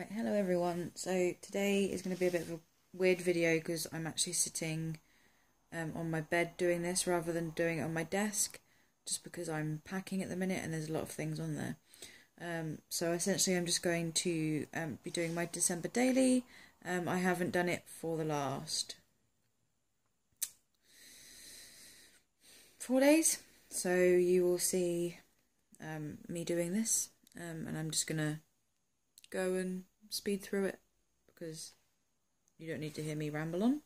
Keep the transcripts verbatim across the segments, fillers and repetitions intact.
Right, hello everyone. So today is going to be a bit of a weird video because I'm actually sitting um, on my bed doing this rather than doing it on my desk, just because I'm packing at the minute and there's a lot of things on there. Um, so essentially I'm just going to um, be doing my December Daily. Um, I haven't done it for the last four days, so you will see um, me doing this um, and I'm just going to go and speed through it because you don't need to hear me ramble on.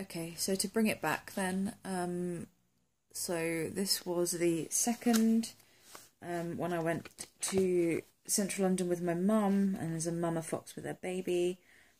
Okay, so to bring it back then, um, so this was the second um, when I went to central London with my mum, and there's a mama fox with her baby,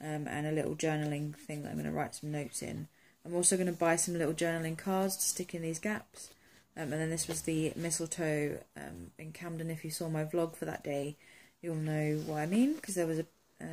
um, and a little journaling thing that I'm going to write some notes in. I'm also going to buy some little journaling cards to stick in these gaps, um, and then this was the mistletoe um, in Camden. If you saw my vlog for that day, you'll know what I mean, because there was a, a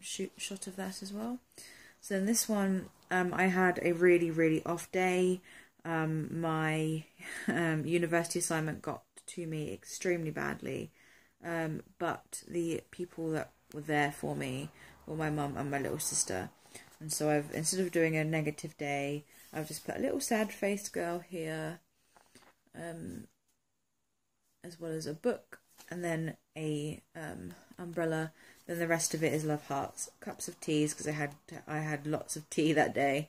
shoot shot of that as well. So in this one, um, I had a really, really off day. Um, my um, university assignment got to me extremely badly, um, but the people that were there for me were my mum and my little sister. And so I've, instead of doing a negative day, I've just put a little sad-faced girl here, um, as well as a book, and then a um, umbrella. Then the rest of it is love hearts, cups of teas, because I had I had lots of tea that day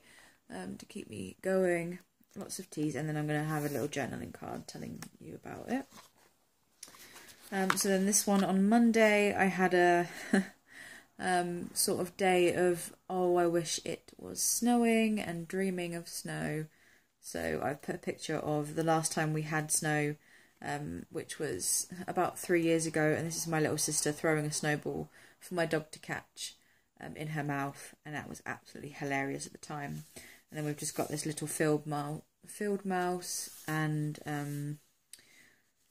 um, to keep me going. Lots of teas, and then I'm going to have a little journaling card telling you about it. Um, so then this one on Monday, I had a um, sort of day of, oh, I wish it was snowing and dreaming of snow. So I've put a picture of the last time we had snow, um, which was about three years ago, and this is my little sister throwing a snowball for my dog to catch um, in her mouth, and that was absolutely hilarious at the time. And then we've just got this little field, mou field mouse and um,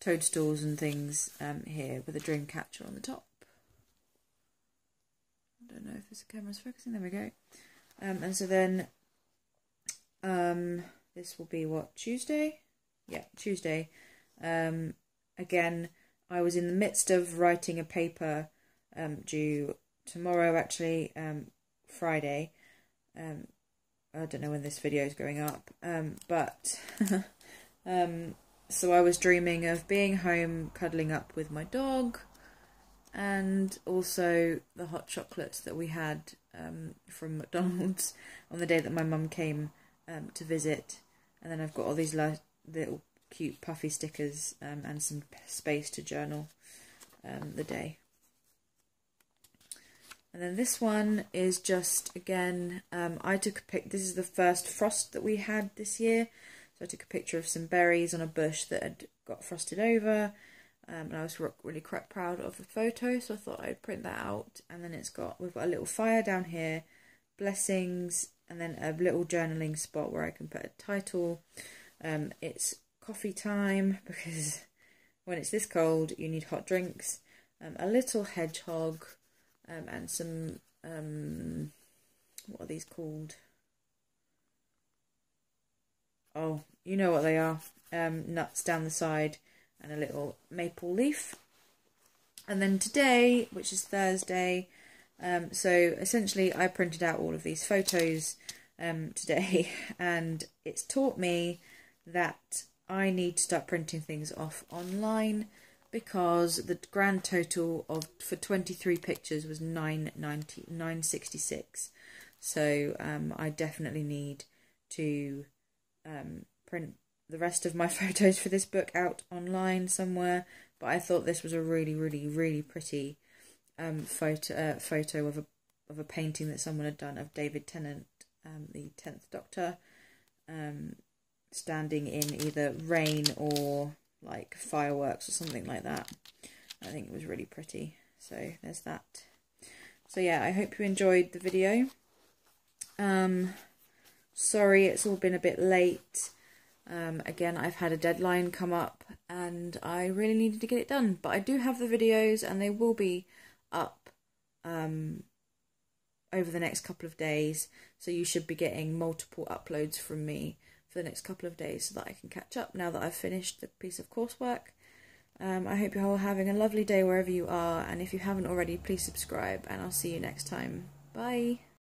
toadstools and things um, here with a dream catcher on the top. I don't know if this camera's focusing, there we go. Um, and so then um, this will be what, Tuesday? Yeah, Tuesday. Um, again, I was in the midst of writing a paper um, due tomorrow, actually, um, Friday. Um, I don't know when this video is going up, um, but um, so I was dreaming of being home, cuddling up with my dog, and also the hot chocolate that we had um, from McDonald's on the day that my mum came um, to visit. And then I've got all these little cute puffy stickers um, and some space to journal um, the day. And then this one is just, again, um, I took a pic, this is the first frost that we had this year, so I took a picture of some berries on a bush that had got frosted over, um, and I was really quite proud of the photo, so I thought I'd print that out. And then it's got, we've got a little fire down here, blessings, and then a little journaling spot where I can put a title. Um, it's coffee time, because when it's this cold you need hot drinks, um, a little hedgehog, um, and some um, what are these called, oh you know what they are, um, nuts down the side, and a little maple leaf. And then today, which is Thursday, um, so essentially I printed out all of these photos um, today, and it's taught me that I need to start printing things off online, because the grand total of for twenty-three pictures was nine ninety-six. So um, I definitely need to um, print the rest of my photos for this book out online somewhere. But I thought this was a really, really, really pretty um, photo uh, photo of a of a painting that someone had done of David Tennant, um, the Tenth Doctor. Um, standing in either rain or like fireworks or something like that. I think it was really pretty, so there's that. So yeah, I hope you enjoyed the video. Um, sorry it's all been a bit late. Um, again, I've had a deadline come up and I really needed to get it done. But I do have the videos and they will be up um, over the next couple of days. So you should be getting multiple uploads from me for the next couple of days so that I can catch up now that I've finished the piece of coursework. Um, I hope you're all having a lovely day wherever you are, and if you haven't already, please subscribe, and I'll see you next time. Bye!